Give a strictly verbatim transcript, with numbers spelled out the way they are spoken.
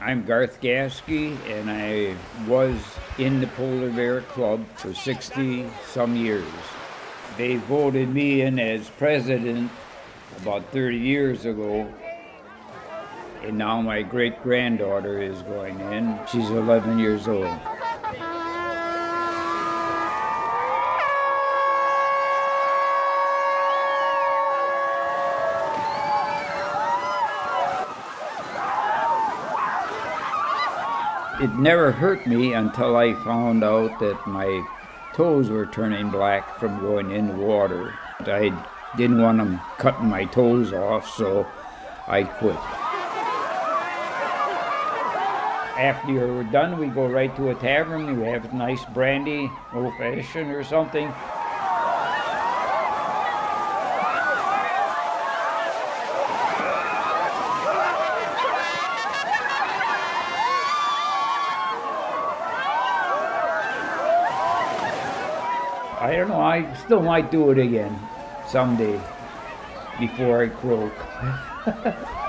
I'm Garth Gasky, and I was in the Polar Bear Club for sixty some years. They voted me in as president about thirty years ago, and now my great-granddaughter is going in. She's eleven years old. It never hurt me until I found out that my toes were turning black from going in the water. I didn't want them cutting my toes off, so I quit. After you're done, we go right to a tavern. We have a nice brandy, old-fashioned or something. I don't know, I still might do it again someday before I croak.